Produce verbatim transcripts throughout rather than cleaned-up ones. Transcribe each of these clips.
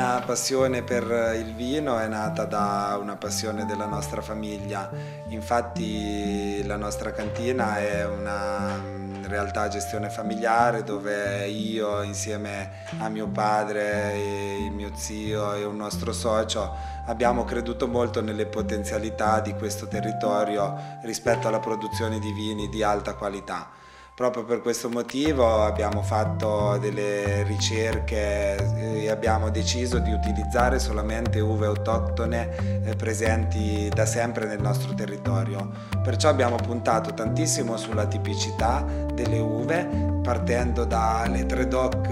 La passione per il vino è nata da una passione della nostra famiglia, infatti la nostra cantina è una realtà a gestione familiare dove io insieme a mio padre, e mio zio e un nostro socio abbiamo creduto molto nelle potenzialità di questo territorio rispetto alla produzione di vini di alta qualità. Proprio per questo motivo abbiamo fatto delle ricerche e abbiamo deciso di utilizzare solamente uve autoctone presenti da sempre nel nostro territorio. Perciò abbiamo puntato tantissimo sulla tipicità delle uve, partendo dalle tre D O C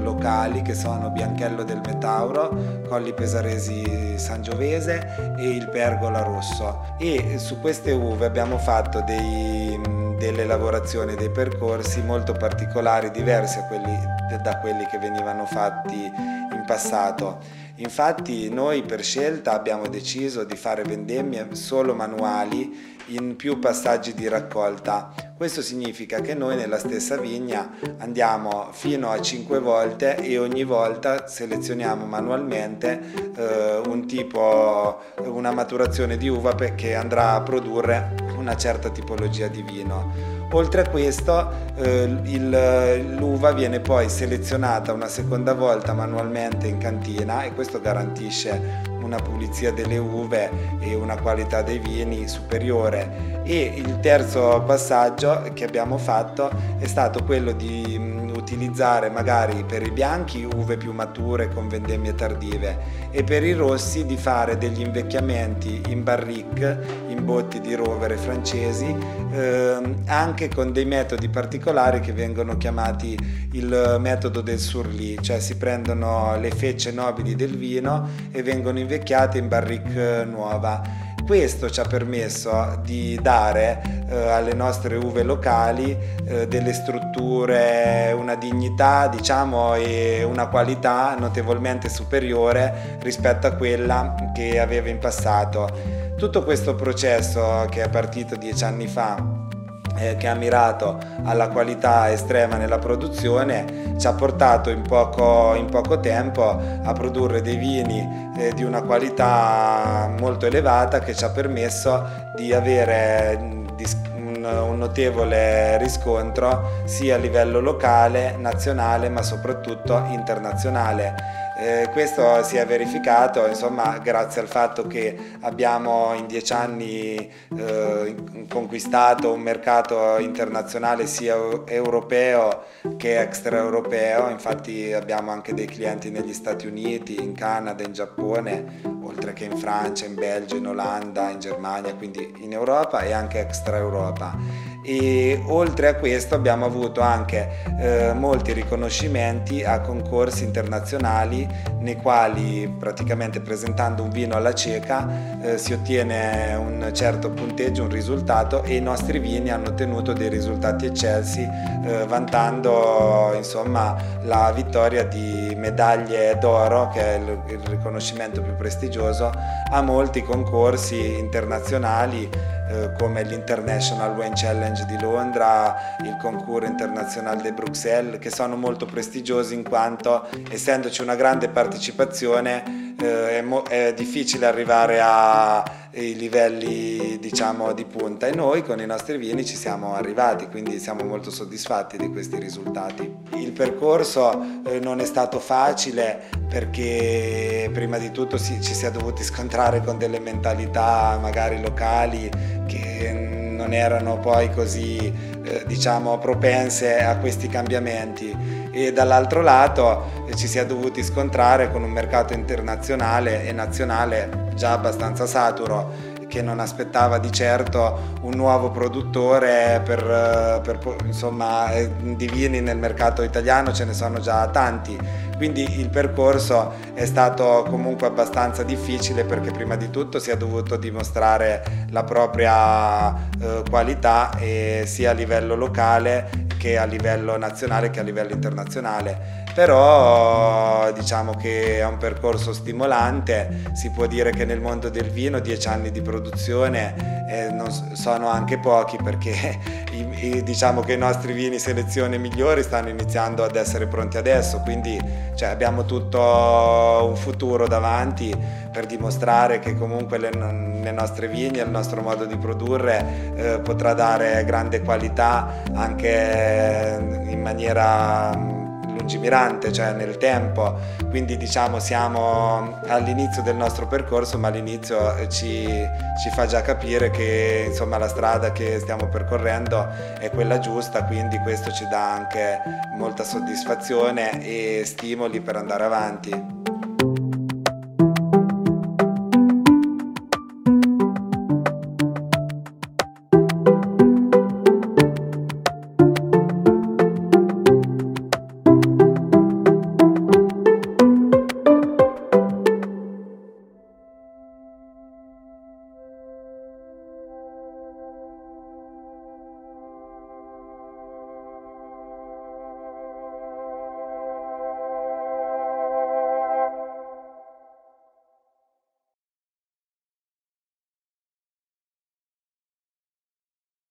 locali che sono Bianchello del Metauro, Colli Pesaresi Sangiovese e il Pergola Rosso. E su queste uve abbiamo fatto dei... delle lavorazioni, dei percorsi molto particolari, diversi a quelli, da quelli che venivano fatti in passato. Infatti noi per scelta abbiamo deciso di fare vendemmie solo manuali in più passaggi di raccolta. Questo significa che noi nella stessa vigna andiamo fino a cinque volte e ogni volta selezioniamo manualmente eh, un tipo, una maturazione di uva che andrà a produrre una certa tipologia di vino. Oltre a questo eh, l'uva viene poi selezionata una seconda volta manualmente in cantina e questo garantisce una pulizia delle uve e una qualità dei vini superiore. E il terzo passaggio che abbiamo fatto è stato quello di utilizzare magari per i bianchi uve più mature con vendemmie tardive e per i rossi di fare degli invecchiamenti in barrique, in botti di rovere francesi, ehm, anche con dei metodi particolari che vengono chiamati il metodo del sur-lis, cioè si prendono le fecce nobili del vino e vengono invecchiate in barrique nuova. Questo ci ha permesso di dare eh, alle nostre uve locali eh, delle strutture, una dignità, diciamo, e una qualità notevolmente superiore rispetto a quella che aveva in passato. Tutto questo processo, che è partito dieci anni fa, che ha mirato alla qualità estrema nella produzione, ci ha portato in poco, in poco tempo a produrre dei vini eh, di una qualità molto elevata che ci ha permesso di avere di, un, un notevole riscontro sia a livello locale, nazionale ma soprattutto internazionale. Eh, questo si è verificato, insomma, grazie al fatto che abbiamo in dieci anni eh, conquistato un mercato internazionale sia europeo che extraeuropeo. Infatti abbiamo anche dei clienti negli Stati Uniti, in Canada, in Giappone, oltre che in Francia, in Belgio, in Olanda, in Germania, quindi in Europa e anche extraeuropa. E oltre a questo abbiamo avuto anche eh, molti riconoscimenti a concorsi internazionali nei quali, praticamente presentando un vino alla cieca, eh, si ottiene un certo punteggio, un risultato, e i nostri vini hanno ottenuto dei risultati eccelsi, eh, vantando insomma la vittoria di medaglie d'oro, che è il, il riconoscimento più prestigioso, a molti concorsi internazionali come l'International Wine Challenge di Londra, il concours internazionale di Bruxelles, che sono molto prestigiosi in quanto, essendoci una grande partecipazione, eh, è, è difficile arrivare ai livelli, diciamo, di punta, e noi con i nostri vini ci siamo arrivati, quindi siamo molto soddisfatti di questi risultati. Il percorso eh, non è stato facile, perché prima di tutto ci si è dovuti scontrare con delle mentalità magari locali che non erano poi così, eh, diciamo, propense a questi cambiamenti, e dall'altro lato ci si è dovuti scontrare con un mercato internazionale e nazionale già abbastanza saturo, che non aspettava di certo un nuovo produttore per, per insomma, di vini nel mercato italiano ce ne sono già tanti, quindi il percorso è stato comunque abbastanza difficile perché prima di tutto si è dovuto dimostrare la propria eh, qualità eh, sia a livello locale che a livello nazionale che a livello internazionale. Però diciamo che è un percorso stimolante, si può dire che nel mondo del vino dieci anni di produzione eh, non sono anche pochi, perché i, i, diciamo che i nostri vini selezione migliori stanno iniziando ad essere pronti adesso, quindi cioè, abbiamo tutto un futuro davanti per dimostrare che comunque le, le nostre vigne, il nostro modo di produrre eh, potrà dare grande qualità anche in maniera lungimirante, cioè nel tempo. Quindi diciamo siamo all'inizio del nostro percorso, ma all'inizio ci, ci fa già capire che insomma la strada che stiamo percorrendo è quella giusta, quindi questo ci dà anche molta soddisfazione e stimoli per andare avanti.